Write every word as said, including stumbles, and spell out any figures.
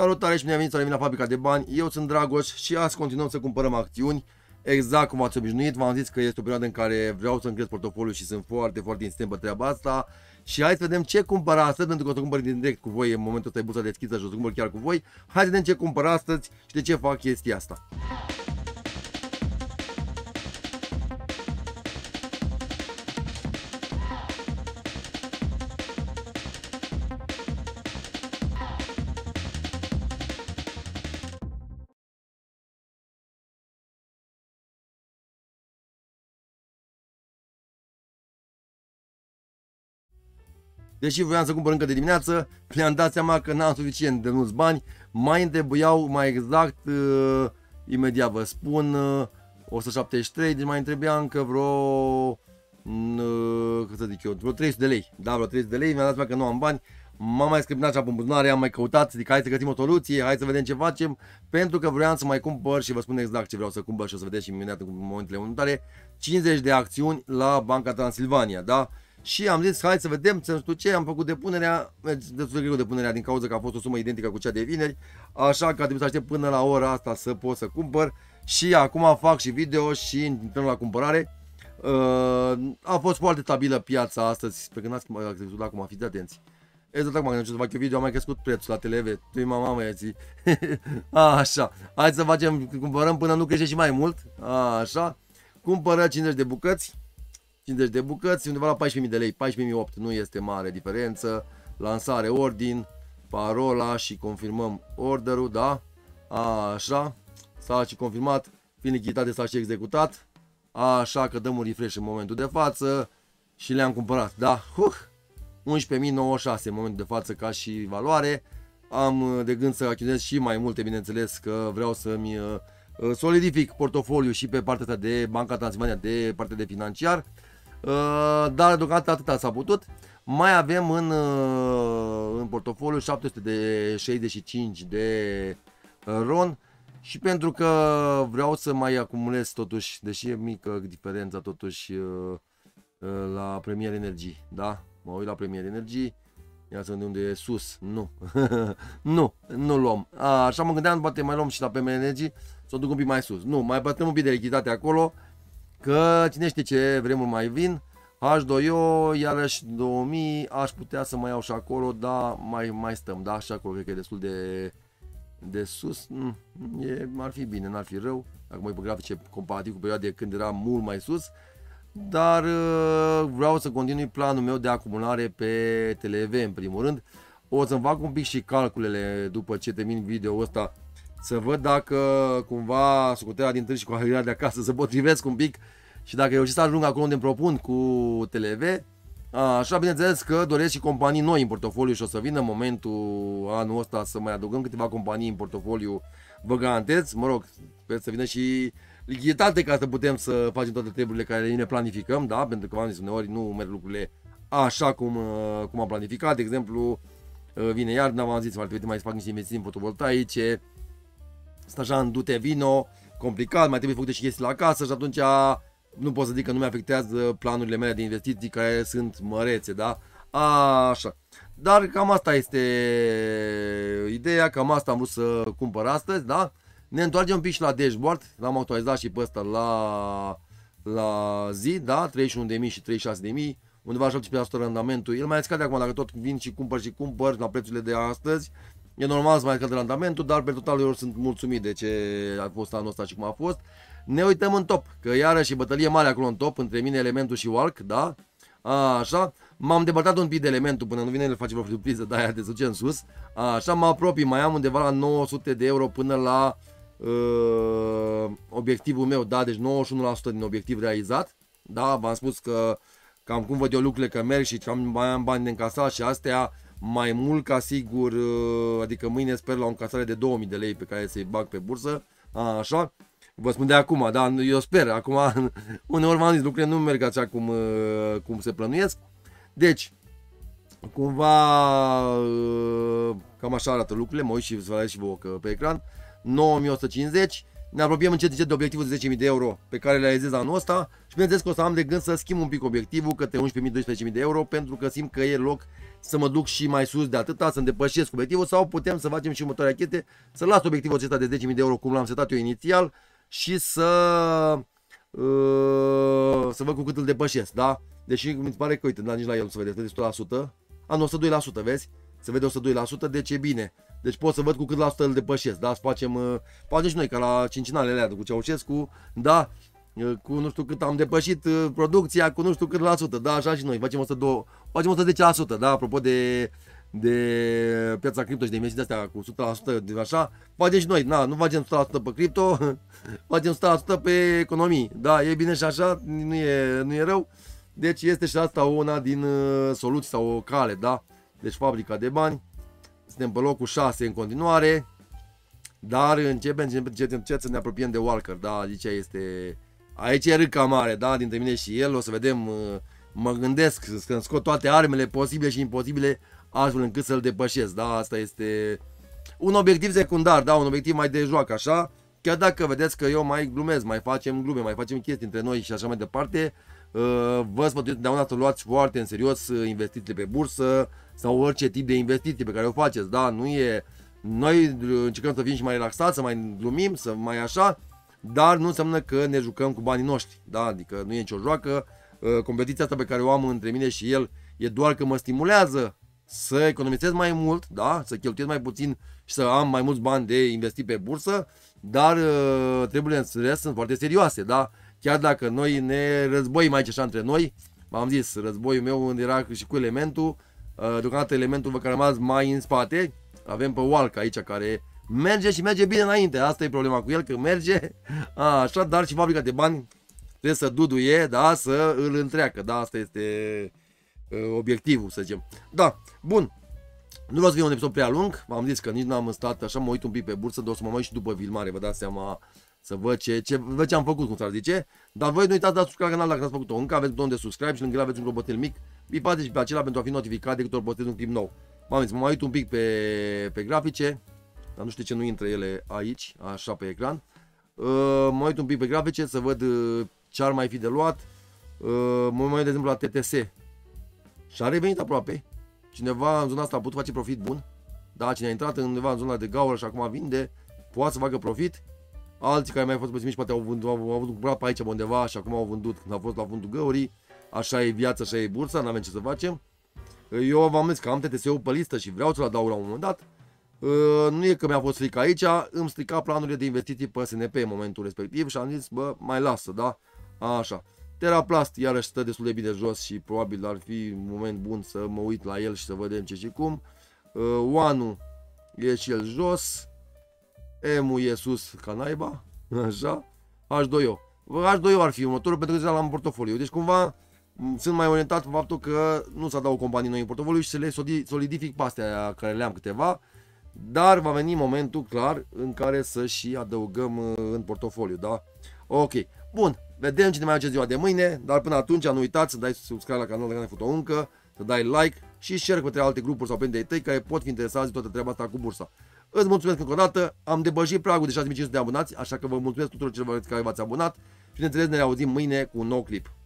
Salutare și bine ați venit la mine la Fabrica de Bani, eu sunt Dragoș și azi continuăm să cumpărăm acțiuni. Exact cum ați obișnuit, v-am zis că este o perioadă în care vreau să-mi cresc portofoliul și sunt foarte, foarte insistent pe treaba asta. Și hai să vedem ce cumpăr astăzi, pentru că o să cumpăr direct cu voi în momentul ăsta, e bursa deschisă și o să cumpăr chiar cu voi. Hai să vedem ce cumpăr astăzi și de ce fac chestia asta. Deși voiam să cumpăr încă de dimineață, le-am dat seama că n-am suficient de mulți bani, mai întrebuiau mai exact, uh, imediat vă spun, uh, o sută șaptezeci și trei, deci mai întrebuia încă vreo, uh, cât să zic eu, vreo trei sute de lei, da, vreo trei sute de lei, mi-am dat seama că nu am bani, m-am mai scârpinat și apun buzunare, am mai căutat, zic hai să găsim o soluție, hai să vedem ce facem, pentru că vreau să mai cumpăr și vă spun exact ce vreau să cumpăr și o să vedeți și imediat în momentele următoare, cincizeci de acțiuni la Banca Transilvania, da? Și am zis, hai să vedem, să nu știu ce, am făcut depunerea, destul de greu depunerea din cauza că a fost o sumă identică cu cea de vineri, așa că a trebuit să aștept până la ora asta să pot să cumpăr și acum fac și video și intrăm la cumpărare. A fost foarte stabilă piața astăzi, pe când ați văzut acum, fiți atenți. Exact acum când am să fac eu video, am mai crescut prețul la T L V, tu-i mama mea, zi. Așa, hai să facem, cumpărăm până nu crește și mai mult, așa, cumpără cincizeci de bucăți. cincizeci de bucăți, undeva la paisprezece mii de lei, paisprezece mii opt, nu este mare diferență. Lansare, ordin, parola și confirmăm orderul, da? Așa, s-a și confirmat, fiind lichiditate s-a și executat. Așa că dăm un refresh în momentul de față și le-am cumpărat, da? Uh, unsprezece mii nouăzeci și șase în momentul de față ca și valoare. Am de gând să achiziționez și mai multe, bineînțeles că vreau să-mi uh, solidific portofoliu și pe partea de Banca Transilvania, de partea de financiar. Uh, dar deocamdată atâta s-a putut. Mai avem în, uh, în portofoliu șapte sute șaizeci și cinci de ron și pentru că vreau să mai acumulez totuși, deși e mică diferența totuși uh, uh, la Premier Energy, da? Mă uit la Premier Energy, ia să vedem unde e sus, nu, nu, nu luăm. A, așa mă gândeam, poate mai luăm și la Premier Energy, să o duc un pic mai sus, nu, mai bătăm un pic de lichiditate acolo. Că cine știe ce vremuri mai vin. H doi O, iarăși două mii, aș putea să mai iau și acolo, dar mai, mai stăm, da? Și acolo cred că e destul de, de sus, mm, e, ar fi bine, n-ar fi rău. Acum e pe grafice comparativ cu perioada de când era mult mai sus. Dar vreau să continui planul meu de acumulare pe T L V în primul rând. O să-mi fac un pic și calculele după ce termin video-ul ăsta, să văd dacă cumva sucoterea din târg și cu aerarea de acasă se potrivesc un pic și dacă reușesc să ajung acolo unde îmi propun cu T L V. Așa, bineînțeles că doresc și companii noi în portofoliu și o să vină momentul anul ăsta să mai adăugăm câteva companii în portofoliu, vă garantez, mă rog, sper să vină și lichiditate ca să putem să facem toate treburile care ne planificăm, da? Pentru că v-am zis, uneori nu merg lucrurile așa cum, cum am planificat, de exemplu vine iarna, v-am zis, mai mai să fac niște investiții în fotovoltaice. Stă așa în dute vino, complicat, mai trebuie făcute și chestii la casă și atunci nu pot să zic că nu mi-afectează planurile mele de investiții care sunt mărețe, da? Așa. Dar cam asta este ideea, cam asta am vrut să cumpăr astăzi, da? Ne întoarcem un pic și la dashboard, l-am actualizat și pe ăsta la, la zi, da? treizeci și unu de mii și treizeci și șase de mii, undeva șaptesprezece la sută randamentul, el mai scade acum dacă tot vin și cumpăr și cumpăr la prețurile de astăzi. E normal să mai scade randamentul, dar pe total eu sunt mulțumit de ce a fost anul ăsta și cum a fost. Ne uităm în top, că iarăși e bătălie mare acolo în top, între mine Elementul și Walk, da? Așa, m-am depărtat un pic de Elementul, până nu vine el face vreo surpriză de aia de suce în sus. Așa, mă apropii, mai am undeva la nouă sute de euro până la uh, obiectivul meu, da? Deci nouăzeci și unu la sută din obiectiv realizat, da? V-am spus că cam cum văd eu lucrurile, că merg și cam mai am bani de încasat și astea. Mai mult ca sigur, adică mâine sper la o încasare de două mii de lei pe care să-i bag pe bursă, așa, vă spun de acum, dar eu sper, acum uneori v-am zis, lucrurile nu merg așa cum, cum se plănuiesc, deci, cumva, cam așa arată lucrurile, mă uit și vă arăt și vouă pe ecran, nouă mii o sută cincizeci ne apropiem încet încet de obiectivul de zece mii de euro pe care le realizez anul ăsta și bineînțeles că o să am de gând să schimb un pic obiectivul către unsprezece mii douăsprezece mii de euro, pentru că simt că e loc să mă duc și mai sus de atâta, să-mi depășesc obiectivul, sau putem să facem și următoarea chestie, să las obiectivul acesta de zece mii de euro cum l-am setat eu inițial și să uh, să văd cu cât îl depășesc, da? Deși mi se pare că, uite, da, nici la el nu se vede, o sută la sută, anul o sută doi la sută, vezi? Se vede o sută doi la sută, deci e bine. Deci pot să văd cu cât la sută îl depășesc, da? Să facem, facem și noi, ca la cincinalele alea cu Ceaușescu, da? Cu nu știu cât am depășit producția, cu nu știu cât la sută, da? Așa și noi, facem o sută doi, facem o sută zece la sută, da? Apropo de, de piața cripto și de investiții astea cu o sută la sută, de așa, facem și noi, da? Nu facem o sută la sută pe cripto, facem o sută la sută pe economii, da? E bine și așa, nu e, nu e rău. Deci este și asta una din soluții sau o cale, da? Deci fabrica de bani, suntem pe locul șase în continuare, dar începem, începem, începem să ne apropiem de Walker, da, aici este, aici e râca mare, da, dintre mine și el, o să vedem, mă gândesc să-mi scot toate armele posibile și imposibile, astfel încât să-l depășesc, da, asta este un obiectiv secundar, da, un obiectiv mai de joacă, așa, chiar dacă vedeți că eu mai glumez, mai facem glume, mai facem chestii între noi și așa mai departe, vă sfătuiesc întotdeauna să luați foarte în serios investițiile pe bursă sau orice tip de investiții pe care o faceți, da, nu e, noi încercăm să fim și mai relaxați, să mai glumim, să mai așa, dar nu înseamnă că ne jucăm cu banii noștri, da, adică nu e nicio joacă, competiția asta pe care o am între mine și el e doar că mă stimulează să economisez mai mult, da, să cheltuiesc mai puțin și să am mai mulți bani de investit pe bursă, dar treburile în rest sunt foarte serioase, da, chiar dacă noi ne războim aici așa între noi, v-am zis, războiul meu era și cu elementul, deocamdată elementul vă care am rămas mai în spate, avem pe Walca aici care merge și merge bine înainte, asta e problema cu el, că merge așa, dar și fabrica de bani trebuie să duduie, da, să îl întreacă, da, asta este obiectivul, să zicem. Da, bun, nu vreau să fie un episod prea lung, v-am zis că nici n-am stat, așa mă uit un pic pe bursă, dar o să mă mai uit și după filmare, vă dați seama, să văd ce, ce, văd ce am făcut, cum s-ar zice, dar voi nu uitați să dați subscribe la canal dacă n-ați făcut-o încă, aveți butonul de subscribe și lângă el aveți un clopoțel mic, pipați și pe acela pentru a fi notificat de câte ori postez un clip nou. M-am zis, mă mai uit un pic pe, pe grafice, dar nu știu ce nu intră ele aici, așa pe ecran, mă mai uit un pic pe grafice să văd ce ar mai fi de luat, mă mai uit de exemplu la T T S și a revenit aproape, cineva în zona asta a putut face profit bun, da, cine a intrat undeva în zona de gaură și acum vinde, poate să facă profit. Alții care mai au fost păsimiști poate au, vândut, au avut un curat pe aici undeva și acum au vândut când au fost la fundul găurii. Așa e viața, așa e bursa, n-avem ce să facem. Eu v-am zis că am T T S-ul pe listă și vreau să-l adaug la un moment dat. Nu e că mi-a fost frică aici, îmi strica planurile de investiții pe S N P în momentul respectiv și am zis, bă, mai lasă, da? Așa. Teraplast iarăși stă destul de bine jos și probabil ar fi un moment bun să mă uit la el și să vedem ce și cum. Oanu e și el jos. M-ul e sus ca naiba, așa, H doi O. H doi O ar fi următorul pentru că deja l-am în portofoliu. Deci cumva sunt mai orientat pe faptul că nu s-a dat o companie noi în portofoliu și să le solidific pe astea care le-am câteva, dar va veni momentul clar în care să și adăugăm în portofoliu, da? Ok, bun, vedem cine mai face ziua de mâine, dar până atunci nu uitați să dai subscribe la canal dacă n-ai făcut-o încă, să dai like și share către alte grupuri sau pe de tăi care pot fi interesați de toată treaba asta cu bursa. Îți mulțumesc încă o dată, am depășit pragul de șase mii cinci sute de abonați, așa că vă mulțumesc tuturor celor care v-ați abonat și bineînțeles ne auzim mâine cu un nou clip.